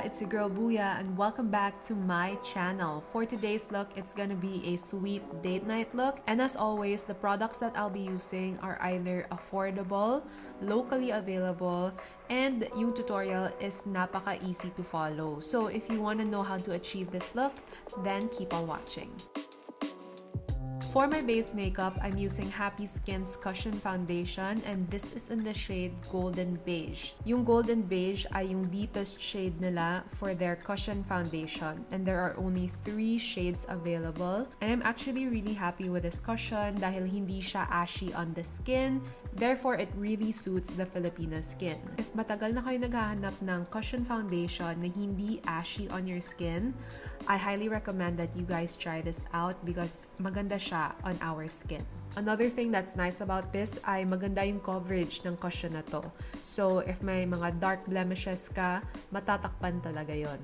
It's your girl Booyah and welcome back to my channel. For today's look, it's gonna be a sweet date night look, and as always, the products that I'll be using are either affordable, locally available, and yung tutorial is napaka easy to follow. So if you want to know how to achieve this look, then keep on watching. For my base makeup, I'm using Happy Skin's Cushion Foundation, and this is in the shade Golden Beige. Yung Golden Beige ay yung deepest shade nila for their Cushion Foundation, and there are only 3 shades available. And I'm actually really happy with this cushion dahil hindi siya ashy on the skin, therefore it really suits the Filipina skin. If matagal na kayo naghahanap ng cushion foundation na hindi ashy on your skin, I highly recommend that you guys try this out because maganda siya on our skin. Another thing that's nice about this ay maganda yung coverage ng cushion na to. So if may mga dark blemishes ka, matatakpan talaga yon.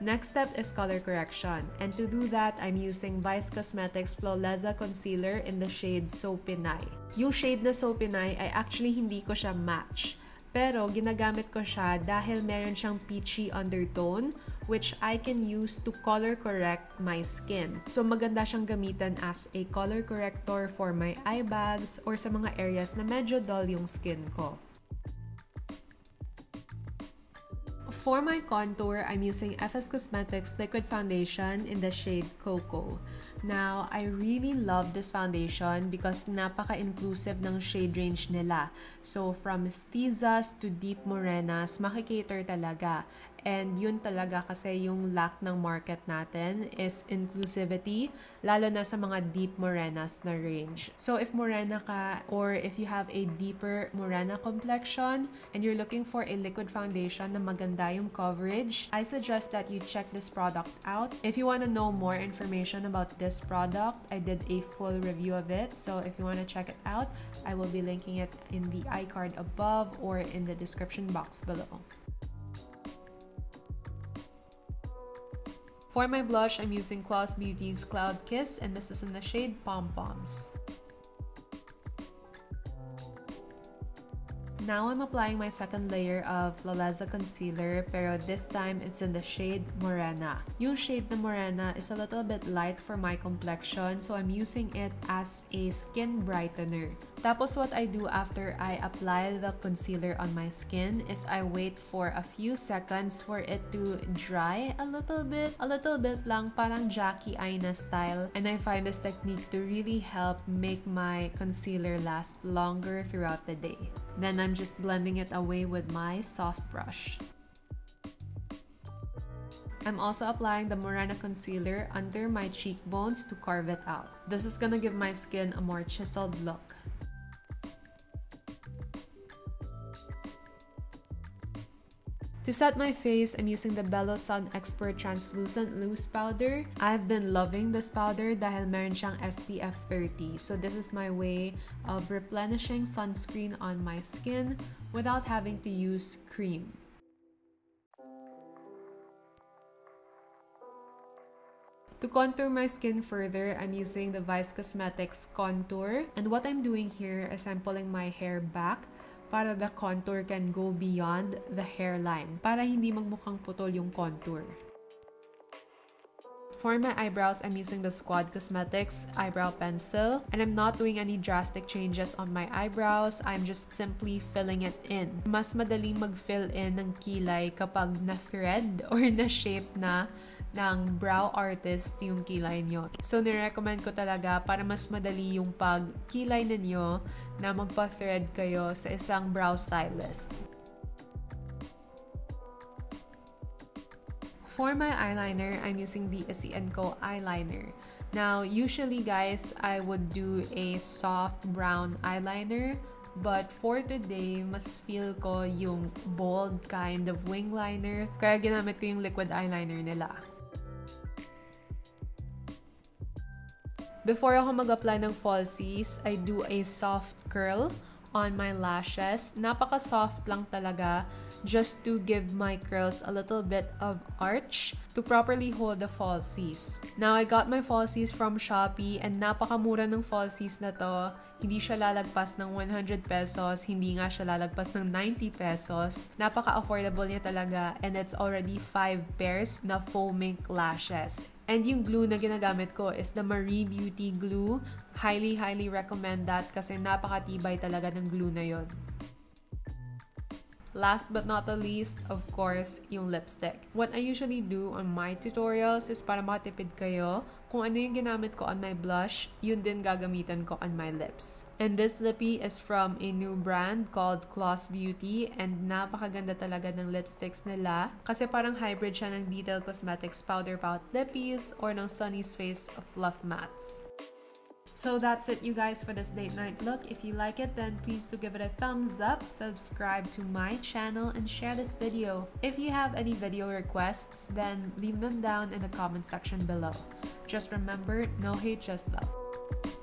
Next step is color correction, and to do that, I'm using Vice Cosmetics Flawlezza Concealer in the shade So Pinay. Yung shade na So Pinay ay actually hindi ko siya match, pero ginagamit ko siya dahil meron siyang peachy undertone which I can use to color correct my skin. So maganda siyang gamitan as a color corrector for my eye bags or sa mga areas na medyo dull yung skin ko. For my contour, I'm using FS Cosmetics Liquid Foundation in the shade Cocoa. Now, I really love this foundation because napaka-inclusive ng shade range nila. So, from mestizas to deep morenas, makikater talaga. And yun talaga kasi yung lack ng market natin is inclusivity, lalo na sa mga deep morenas na range. So, if morena ka or if you have a deeper morena complexion and you're looking for a liquid foundation na maganda yung coverage, I suggest that you check this product out. If you want to know more information about this product, I did a full review of it. So if you want to check it out, I will be linking it in the iCard above or in the description box below. For my blush, I'm using Kloss Beauty's Cloud Kiss, and this is in the shade Pom Poms. Now I'm applying my second layer of Laleza concealer, pero this time it's in the shade Morena. Yung shade na Morena is a little bit light for my complexion, so I'm using it as a skin brightener. Tapos what I do after I apply the concealer on my skin is I wait for a few seconds for it to dry a little bit lang, parang Jackie Aina style. And I find this technique to really help make my concealer last longer throughout the day. Then I'm just blending it away with my soft brush. I'm also applying the Morena concealer under my cheekbones to carve it out. This is gonna give my skin a more chiseled look. To set my face, I'm using the Belo Sun Expert Translucent Loose Powder. I've been loving this powder dahil meron siyang SPF 30. So this is my way of replenishing sunscreen on my skin without having to use cream. To contour my skin further, I'm using the Vice Cosmetics Contour. And what I'm doing here is I'm pulling my hair back para the contour can go beyond the hairline, para hindi magmukhang putol yung contour. For my eyebrows, I'm using the Squad Cosmetics Eyebrow Pencil, and I'm not doing any drastic changes on my eyebrows. I'm just simply filling it in. Mas madaling mag-fill in ng kilay kapag na-thread or na-shape na ng brow artist yung kilay nyo. So, nirecommend ko talaga para mas madali yung pagkilay ninyo na magpa-thread kayo sa isang brow stylist. For my eyeliner, I'm using the ACN Co. eyeliner. Now, usually guys, I would do a soft brown eyeliner, but for today, mas feel ko yung bold kind of wing liner, kaya ginamit ko yung liquid eyeliner nila. Before ako mag-apply ng falsies, I do a soft curl on my lashes. Napaka-soft lang talaga. just to give my curls a little bit of arch to properly hold the falsies. Now, I got my falsies from Shopee and napakamura ng falsies na to. Hindi siya lalagpas ng 100 pesos, hindi nga siya lalagpas ng 90 pesos. Napaka-affordable niya talaga and it's already 5 pairs na foaming lashes. And yung glue na ginagamit ko is the Marie Beauty glue. Highly, highly recommend that kasi napakatibay talaga ng glue na yon. Last but not the least, of course, yung lipstick. What I usually do on my tutorials is para makatipid kayo, kung ano yung ginamit ko on my blush, yun din gagamitan ko on my lips. And this lippy is from a new brand called Kloss Beauty and napakaganda talaga ng lipsticks nila kasi parang hybrid siya ng Detail Cosmetics Powder Pout lippies or ng Sunny's Face Fluff Mats. So that's it, you guys, for this date night look. If you like it, then please do give it a thumbs up, subscribe to my channel, and share this video. If you have any video requests, then leave them down in the comment section below. Just remember, no hate, just love.